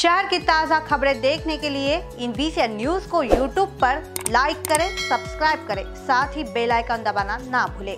शहर की ताज़ा खबरें देखने के लिए इन बीएसएन न्यूज़ को यूट्यूब पर लाइक करें, सब्सक्राइब करें, साथ ही बेल आइकन दबाना ना भूलें।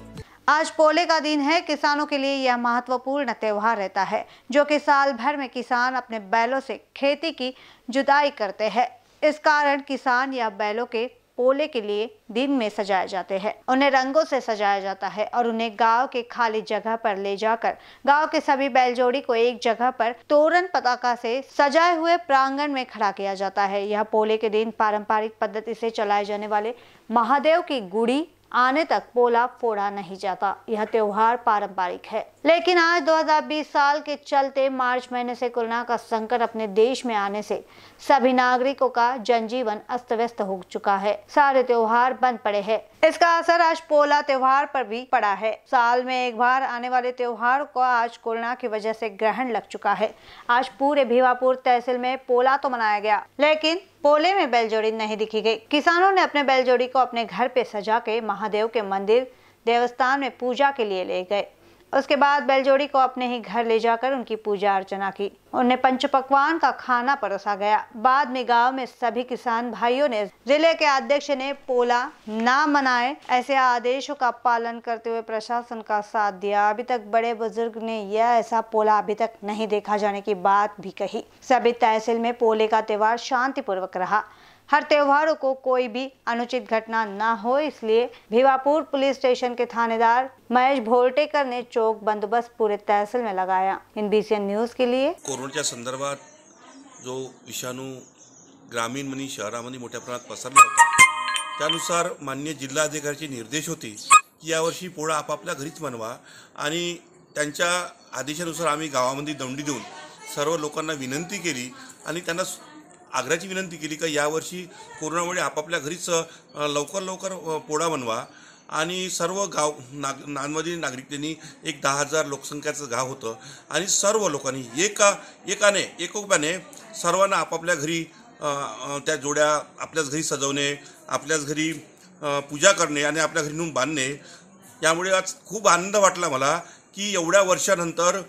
आज पोले का दिन है। किसानों के लिए यह महत्वपूर्ण त्यौहार रहता है, जो कि साल भर में किसान अपने बैलों से खेती की जुताई करते हैं। इस कारण किसान या बैलों के पोले के लिए दिन में सजाए जाते हैं। उन्हें रंगों से सजाया जाता है और उन्हें गांव के खाली जगह पर ले जाकर गांव के सभी बैलजोड़ी को एक जगह पर तोरण पताका से सजाए हुए प्रांगण में खड़ा किया जाता है। यह पोले के दिन पारंपरिक पद्धति से चलाए जाने वाले महादेव की गुड़ी आने तक पोला फोड़ा नहीं जाता। यह त्योहार पारंपरिक है, लेकिन आज 2020 साल के चलते मार्च महीने से कोरोना का संकट अपने देश में आने से सभी नागरिकों का जनजीवन अस्त व्यस्त हो चुका है। सारे त्योहार बंद पड़े हैं। इसका असर आज पोला त्योहार पर भी पड़ा है। साल में एक बार आने वाले त्योहार को आज कोरोना की वजह से ग्रहण लग चुका है। आज पूरे भीवापुर तहसील में पोला तो मनाया गया, लेकिन पोले में बैलजोड़ी नहीं दिखी गई। किसानों ने अपने बैलजोड़ी को अपने घर पे सजा के महादेव के मंदिर देवस्थान में पूजा के लिए ले गए। उसके बाद बैलजोड़ी को अपने ही घर ले जाकर उनकी पूजा अर्चना की। उन्हें पंचपकवान का खाना परोसा गया। बाद में गांव में सभी किसान भाइयों ने जिले के अध्यक्ष ने पोला ना मनाए ऐसे आदेशों का पालन करते हुए प्रशासन का साथ दिया। अभी तक बड़े बुजुर्ग ने यह ऐसा पोला अभी तक नहीं देखा जाने की बात भी कही। सभी तहसील में पोले का त्योहार शांतिपूर्वक रहा। हर त्योहारों को कोई भी अनुचित घटना ना हो, इसलिए भीवापुर पुलिस स्टेशन के थानेदार महेश भोलटेकर ने चोख बंदोबस्त पूरे तहसील में लगाया। इन बीएसएन न्यूज़ के लिए कोरोनाच्या संदर्भात जो विषाणू ग्रामीण मनी शहरामध्ये मोठ्या प्रमाणात पसरला होता, त्यानुसार मान्य जिल्हाधिकाऱ्यांचे निर्देश होते की यावर्षी पोळा आपापल्या घरीच मनवा आणि त्यांच्या आदेशानुसार आम्ही गावामध्ये दौंडी देऊन सर्व लोकांना विनंती केली आणि त्यांना आग्रहाची विनंती केली की यावर्षी कोरोनामुळे आपापल्या घरीच लवकर लवकर पोळा बनवा आणि सर्व गाव नानवधी नागरिकांनी एक 10,000 लोकसंख्याचं गाव होतं आणि सर्व लोकांनी एकोप्याने सर्वांना आपापल्या घरी त्या जोड्या आपल्याच घरी सजवणे, आपल्याच घरी पूजा करणे आणि आपल्या घरी नेऊन बांधणे। यामुळे आज खूप आनंद वाटला मला की एवढ्या वर्षानंतर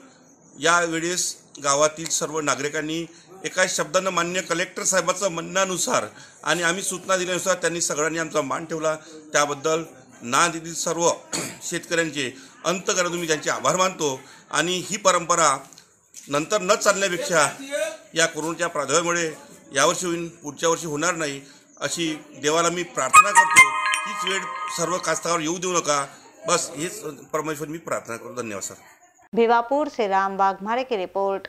यावेळेस गावातील सर्व नागरिकांनी एका शब्दाने मान्य कलेक्टर साहेबांच्या म्हणण्यानुसार आणि आम्ही सूचना दिल्यानुसार त्यांनी सगळ्यांनी आमचा मान ठेवला। त्याबद्दल नांदेतील सर्व शेतकऱ्यांचे अंतःकरणातून मी त्यांचे आभार मानतो आणि ही परंपरा नंतर न चालण्यापेक्षा या कोरोनाच्या प्रादुर्भावामुळे यावर्षी होईल पुढच्या वर्षी होणार नाही अशी देवाला मी प्रार्थना करतो। हीच वेळ सर्व कास्तावर येऊ देऊ नका, बस हेच परमेश्वर मी प्रार्थना करतो। धन्यवाद सर। भीवापुर से राम बाघमारे की रिपोर्ट।